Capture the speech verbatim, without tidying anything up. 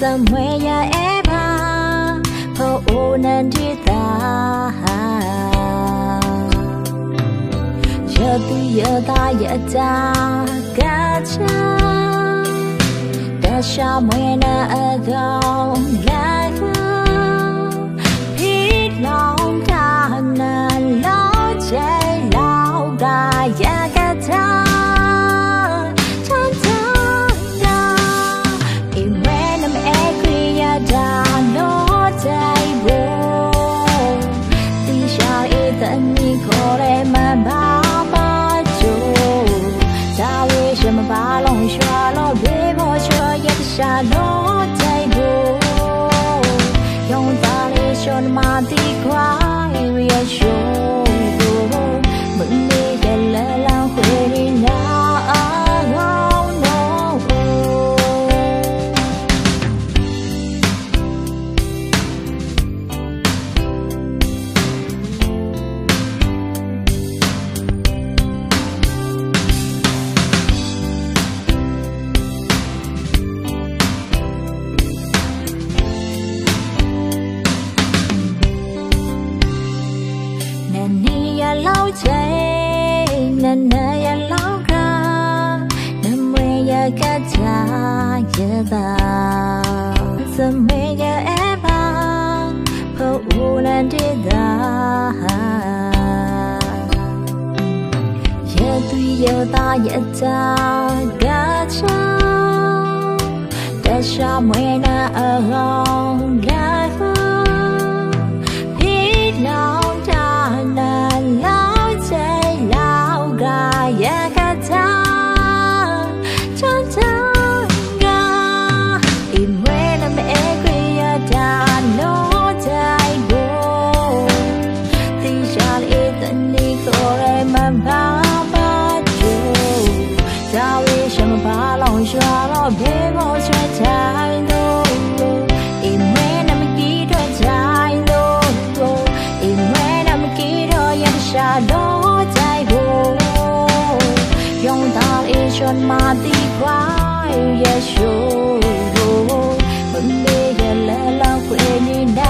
Somewhere Hãy subscribe cho kênh Ghiền Mì Gõ để không bỏ lỡ những video hấp dẫn.